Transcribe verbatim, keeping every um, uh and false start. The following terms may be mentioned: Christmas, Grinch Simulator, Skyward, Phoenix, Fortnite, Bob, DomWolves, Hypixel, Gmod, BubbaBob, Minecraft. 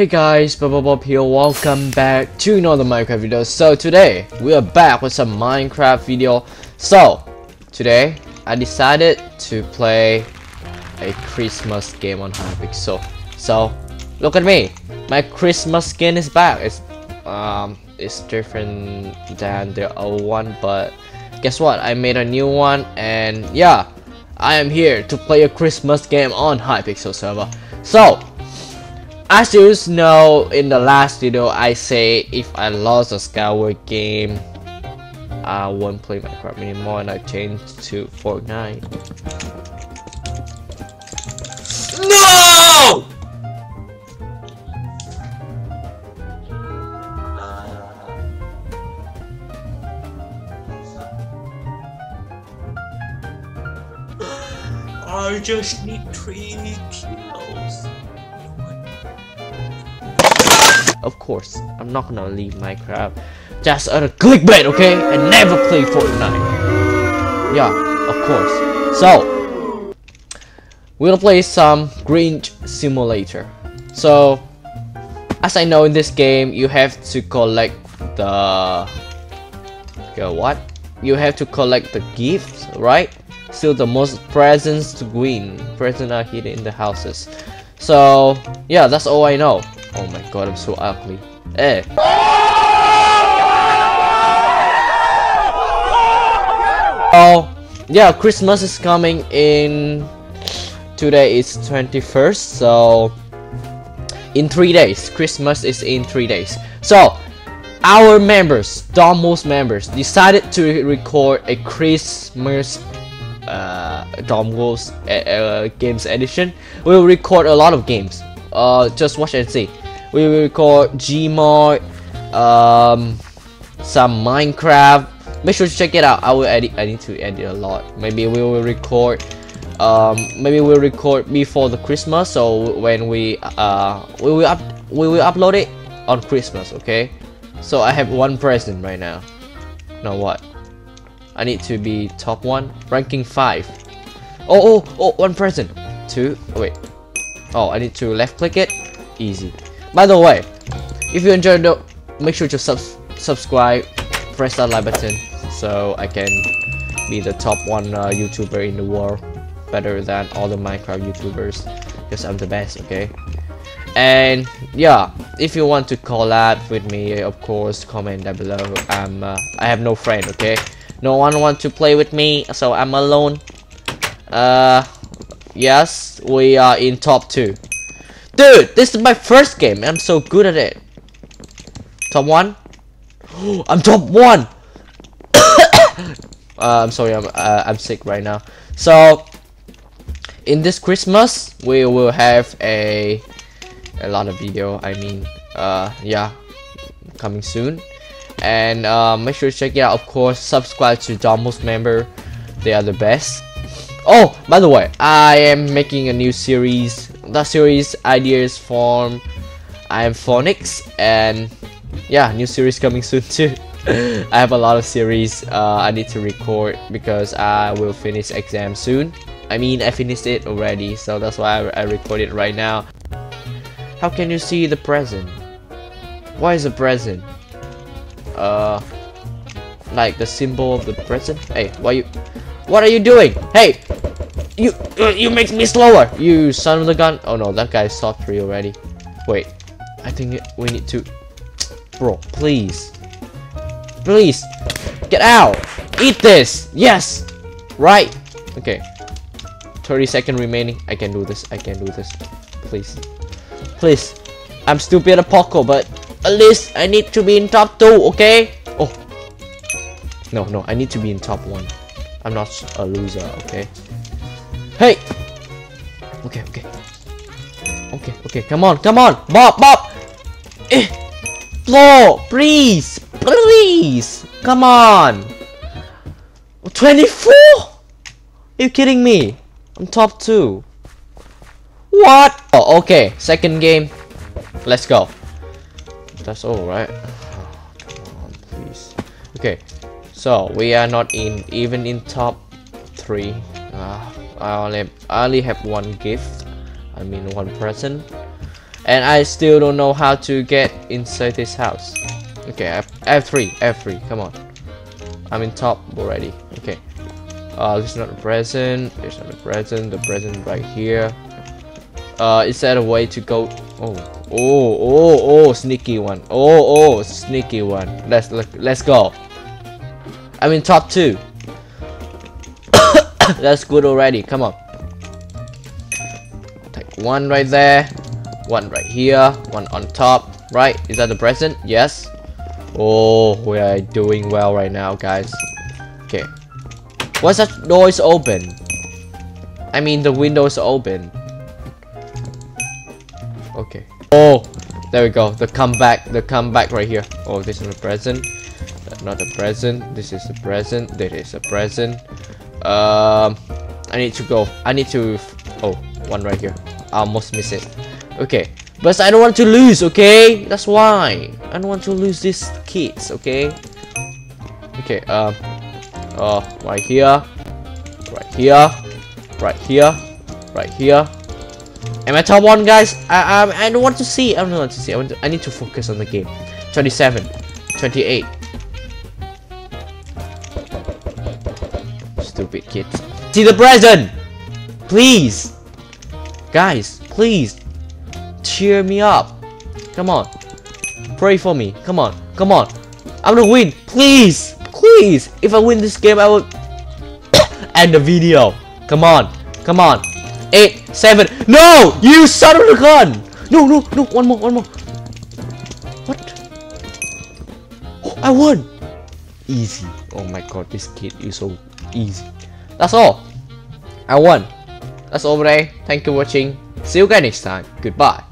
Hey guys, BubbaBob here, welcome back to another Minecraft video. So today, we are back with some Minecraft video. So, today, I decided to play a Christmas game on Hypixel. So, look at me, my Christmas skin is back. It's, um, it's different than the old one, but guess what, I made a new one and yeah, I am here to play a Christmas game on Hypixel server. So, as you know, in the last video, I say if I lost a Skyward game, I won't play Minecraft anymore, and I changed to Fortnite. No! I just need three kills. Of course, I'm not gonna leave Minecraft just on a clickbait, okay? I never play Fortnite. Yeah, of course. So, we'll play some Grinch Simulator. So, as I know in this game, you have to collect the... Go what? You have to collect the gifts, right? Still the most presents to win. Presents are hidden in the houses. So, yeah, that's all I know. Oh my god, I'm so ugly. Eh. Oh, yeah, Christmas is coming in. Today is twenty-first, so in three days. Christmas is in three days. So, our members, DomWolves members, decided to record a Christmas uh, DomWolves uh, games edition. We'll record a lot of games. Uh, just watch and see. We will record Gmod, um, some Minecraft. Make sure to check it out. I will edit. I need to edit a lot. Maybe we will record. Um, maybe we'll record before the Christmas. So when we uh, we will up we will upload it on Christmas. Okay. So I have one present right now. Now what? I need to be top one, ranking five. Oh oh oh! One present. Two. Wait. Oh, I need to left click it. Easy. By the way, if you enjoyed the, make sure to sub subscribe, press that like button, so I can be the top one uh, YouTuber in the world, better than all the Minecraft YouTubers, because I'm the best, okay? And yeah, if you want to collab with me, of course, comment down below. I'm uh, I have no friend, okay? No one wants to play with me, so I'm alone. Uh, yes, we are in top two. Dude, this is my first game and I'm so good at it. Top one? I'm top one! uh, I'm sorry, I'm, uh, I'm sick right now. So, in this Christmas, we will have a, a lot of video, I mean, uh, yeah, coming soon. And uh, make sure to check it out, of course, subscribe to DomWolves member, they are the best. Oh, by the way, I am making a new series. That series ideas form. I am Phoenix, and yeah, new series coming soon too. I have a lot of series uh, I need to record because I will finish exam soon. I mean, I finished it already, so that's why I, I record it right now. How can you see the present? What is a present? Uh, like the symbol of the present. Hey, why you? What are you doing? Hey, you uh, you make me slower. You son of the gun. Oh no, that guy is top three already. Wait, I think we need to. Bro, please, please, get out. Eat this. Yes. Right. Okay. thirty seconds remaining. I can do this. I can do this. Please, please. I'm stupid at Poco, but at least I need to be in top two. Okay. Oh. No, no. I need to be in top one. I'm not a loser, okay? Hey! Okay, okay. Okay, okay, come on, come on! Bob, Bob! Eh! Blow! Please! Please! Come on! twenty-four? Are you kidding me? I'm top two. What? Oh, okay. Second game. Let's go. That's all, right? Oh, come on, please. Okay. So we are not in even in top three. Uh, I only I only have one gift. I mean one present, And I still don't know how to get inside this house. Okay, F three, F three, come on. I'm in top already. Okay. Uh, this is not a present. There's not a present. The present right here. Uh, is that a way to go? Oh, oh, oh, oh, sneaky one. Oh, oh, sneaky one. Let's look. Let's go. I'm in top two. That's good already. Come on. Take one right there. One right here. One on top. Right? Is that the present? Yes. Oh, we are doing well right now, guys. Okay. What's that door is open? I mean, the window is open. Okay. Oh, there we go. The comeback. The comeback right here. Oh, this is a present. Not a present. This is a present. This is a present. Um, I need to go. I need to. Oh, one right here. I almost missed it. Okay. But I don't want to lose, okay? That's why. I don't want to lose these kids, okay? Okay, um... Uh, right here. Right here. Right here. Right here. Am I top one, guys? I, I, I don't want to see. I don't want to see. I, want to, I need to focus on the game. twenty-seven. twenty-eight. Stupid kids. See the present! Please! Guys, please! Cheer me up. Come on. Pray for me. Come on. Come on. I'm gonna win. Please. Please. If I win this game, I will end the video. Come on. Come on. Eight. Seven. No! You son of a gun! No, no, no. One more. One more. What? Oh, I won. Easy. Oh my god. This kid is so easy. That's all. I won. That's all today. Thank you for watching. See you guys next time. Goodbye.